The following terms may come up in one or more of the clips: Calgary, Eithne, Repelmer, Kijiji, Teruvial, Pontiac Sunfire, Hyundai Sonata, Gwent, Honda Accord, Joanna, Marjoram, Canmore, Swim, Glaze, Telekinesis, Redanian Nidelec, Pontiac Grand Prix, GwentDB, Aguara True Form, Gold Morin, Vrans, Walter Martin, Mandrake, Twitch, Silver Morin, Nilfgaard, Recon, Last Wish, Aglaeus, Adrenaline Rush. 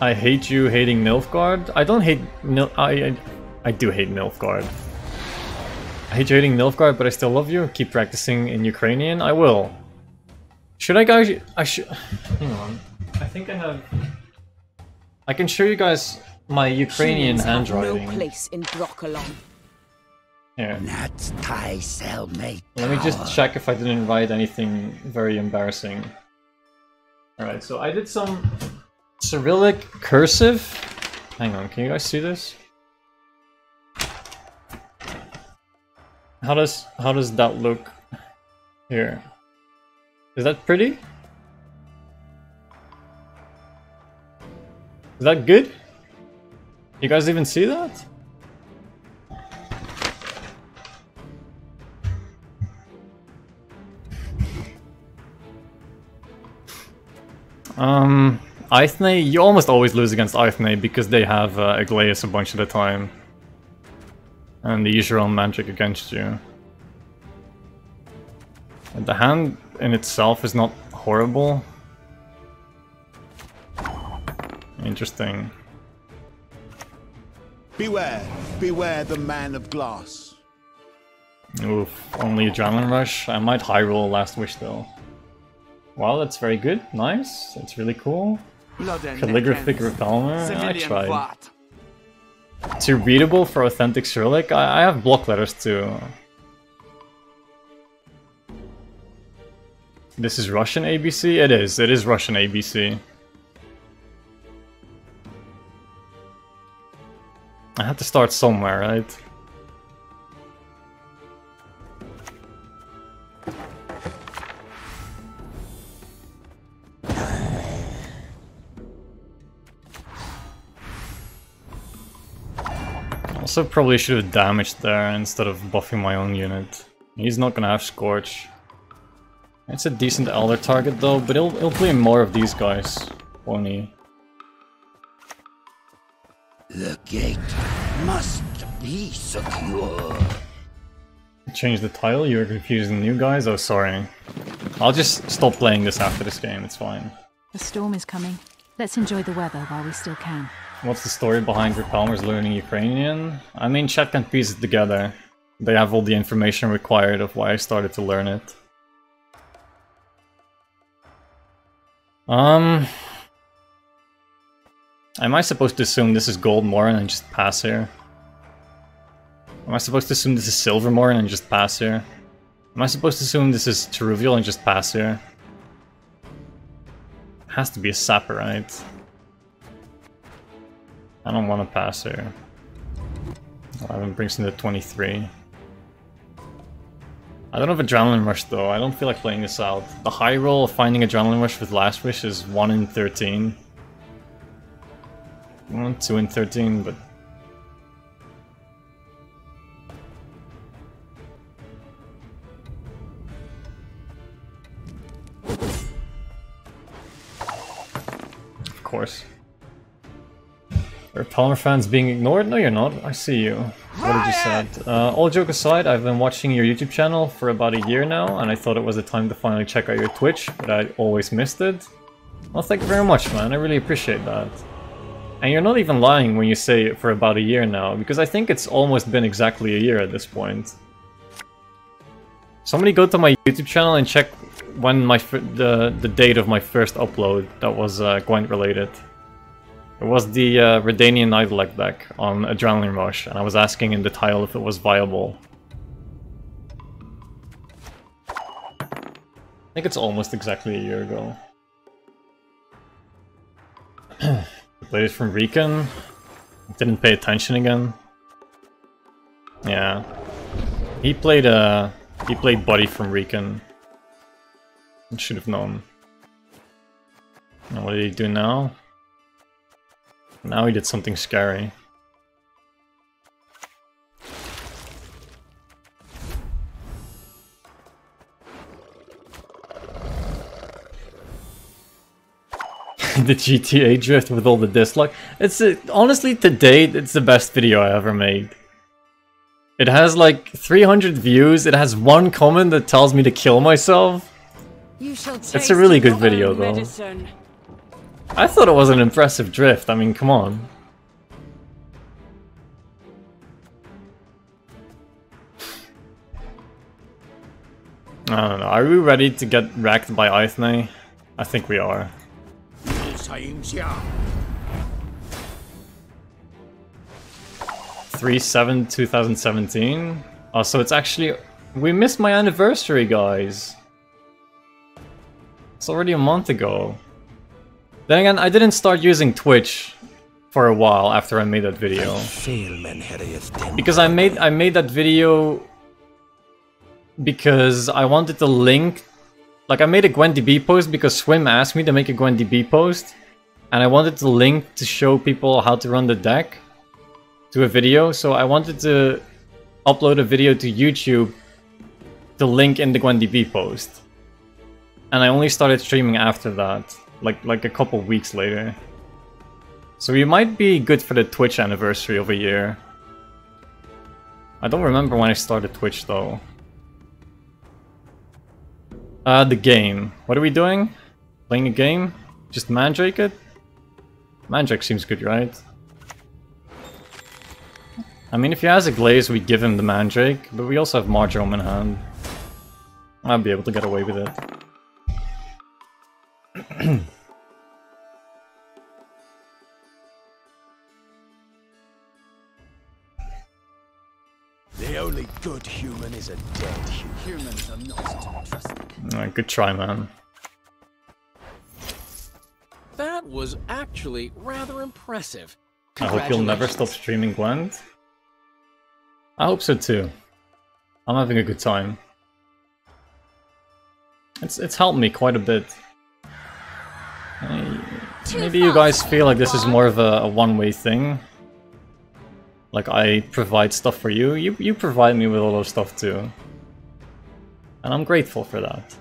I hate you hating Nilfgaard. I don't hate I do hate Nilfgaard. I hate you hating Nilfgaard, but I still love you. Keep practicing in Ukrainian. I will. Should I guys... I should... Hang on. I think I have... I can show you guys my Ukrainian handwriting. No place in Broccolon. Here. Let me just check if I didn't write anything very embarrassing. Alright, so I did some Cyrillic cursive. Hang on, can you guys see this? How does that look here? Is that pretty? Is that good? You guys even see that? Eithne, you almost always lose against Eithne because they have Aglaeus a bunch of the time. And the usual Mandrake against you. And the hand in itself is not horrible. Interesting. Beware! Beware the man of glass. Oof, only Adrenaline Rush. I might high roll Last Wish though. Wow, that's very good. Nice. That's really cool. Calligraphic Repelmer. I tried. Too readable for authentic Cyrillic? I have block letters too. This is Russian ABC? It is Russian ABC. I have to start somewhere, right? Also probably should have damaged there instead of buffing my own unit. He's not gonna have Scorch. It's a decent Elder target though, but he'll play more of these guys, won't he? The gate must be secure. Change the title, you're confusing the new guys? Oh, sorry. I'll just stop playing this after this game, it's fine. The storm is coming. Let's enjoy the weather while we still can. What's the story behind Repelmer's learning Ukrainian? I mean, chat can piece it together. They have all the information required of why I started to learn it. Am I supposed to assume this is Gold Morin and just pass here? Am I supposed to assume this is Silver Morin and just pass here? Am I supposed to assume this is Teruvial and just pass here? It has to be a sapper, right? I don't want to pass here. 11 brings me to 23. I don't have Adrenaline Rush though, I don't feel like playing this out. The high roll of finding Adrenaline Rush with Last Wish is 1 in 13. 2 in 13, but... Of course. Are Repelmer fans being ignored? No, you're not. I see you. What did you say? All joke aside, I've been watching your YouTube channel for about a year now, and I thought it was the time to finally check out your Twitch, but I always missed it. Well, thank you very much, man. I really appreciate that. And you're not even lying when you say for about a year now, because I think it's almost been exactly a year at this point. Somebody go to my YouTube channel and check when my the date of my first upload that was Gwent related. It was the Redanian Nidelec deck on Adrenaline Rush, and I was asking in the title if it was viable. I think it's almost exactly a year ago. Played it from Recon. Didn't pay attention again. Yeah, he played Buddy from Recon. Should have known. And what did he do now? Now he did something scary. The GTA drift with all the dislike. It's honestly, to date, it's the best video I ever made. It has like 300 views. It has one comment that tells me to kill myself. It's a really good video though. I thought it was an impressive drift, I mean, come on. I don't know, are we ready to get wrecked by Eithne? I think we are. Yeah. 3/7/2017? Oh, so it's actually... We missed my anniversary, guys! It's already a month ago. Then again, I didn't start using Twitch for a while after I made that video. Because I made that video because I wanted to link... Like, I made a GwentDB post because Swim asked me to make a GwentDB post. And I wanted to link to show people how to run the deck to a video. So I wanted to upload a video to YouTube to link in the GwentDB post. And I only started streaming after that, like a couple weeks later. So we might be good for the Twitch anniversary of a year. I don't remember when I started Twitch though. The game. What are we doing? Playing a game? Just Mandrake it? Mandrake seems good, right? I mean, if he has a Glaze, we give him the Mandrake, but we also have Marjoram in hand. I'll be able to get away with it. The only good human is a dead human. Humans are not trusted. Alright, good try, man. That was actually rather impressive. I hope you'll never stop streaming, Gwent. I hope so too. I'm having a good time. It's helped me quite a bit. Maybe you guys feel like this is more of a one-way thing. Like, I provide stuff for you, you provide me with a lot of stuff too. And I'm grateful for that.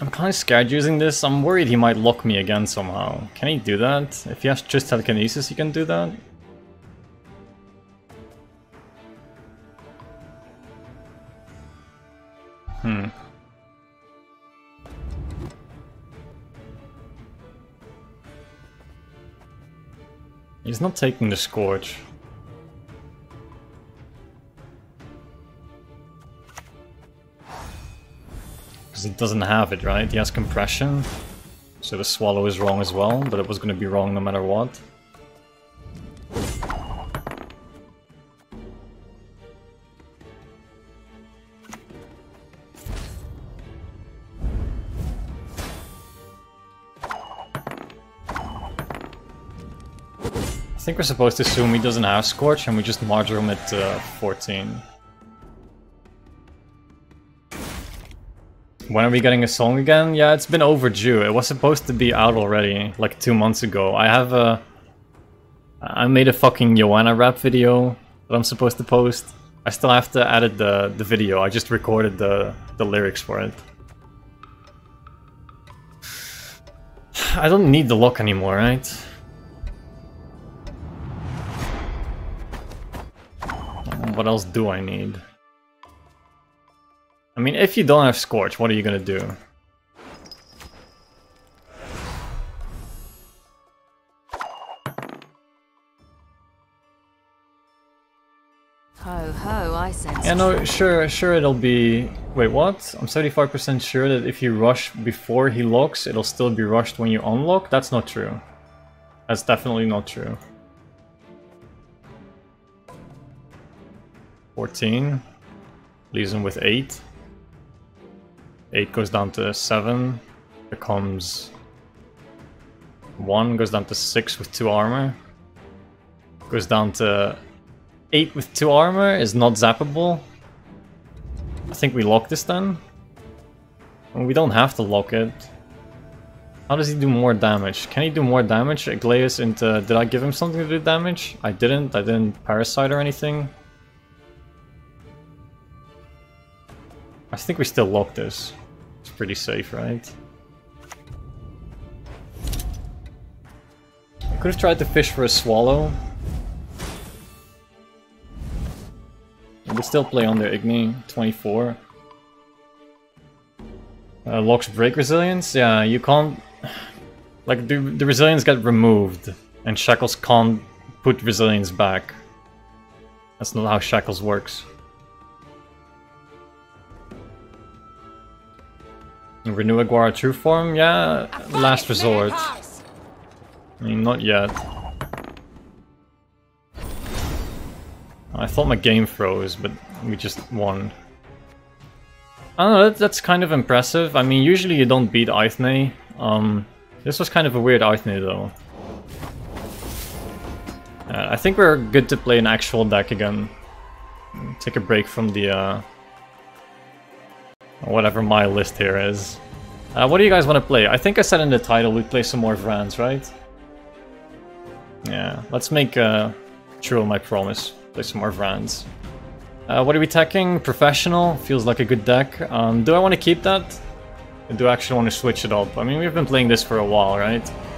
I'm kinda scared using this, I'm worried he might lock me again somehow. Can he do that? If he has just Telekinesis, he can do that? Hmm. He's not taking the Scourge. Because he doesn't have it, right? He has Compression. So the Swallow is wrong as well, but it was going to be wrong no matter what. I think we're supposed to assume he doesn't have Scorch and we just Marjoram at 14. When are we getting a song again? Yeah, it's been overdue. It was supposed to be out already, like 2 months ago. I made a fucking Joanna rap video that I'm supposed to post. I still have to edit the video. I just recorded the lyrics for it. I don't need the lock anymore, right? What else do I need? I mean, if you don't have Scorch, what are you gonna do? Ho ho, I sense. Yeah, no, sure it'll be... Wait, what? I'm 75% sure that if you rush before he locks, it'll still be rushed when you unlock? That's not true. That's definitely not true. 14, leaves him with 8. 8 goes down to 7, becomes 1, goes down to 6 with 2 armor. Goes down to 8 with 2 armor, is not zappable. I think we lock this then. And we don't have to lock it. How does he do more damage? Can he do more damage? Aglaeus into... Did I give him something to do damage? I didn't parasite or anything. I think we still lock this. It's pretty safe, right? I could have tried to fish for a Swallow. We still play on their Eithne, 24. Locks break resilience? Yeah, you can't... Like, the resilience got removed, and shackles can't put resilience back. That's not how shackles works. Renew Aguara True Form? Yeah, last resort. I mean, not yet. I thought my game froze, but we just won. I don't know, that's kind of impressive. I mean, usually you don't beat Eithne. This was kind of a weird Eithne, though. I think we're good to play an actual deck again. Take a break from the... whatever my list here is. What do you guys want to play? I think I said in the title we'd play some more Vrans, right? Yeah, let's make true on my promise. Play some more Vrans. What are we attacking? Professional. Feels like a good deck. Do I want to keep that? Or do I actually want to switch it up? I mean, we've been playing this for a while, right?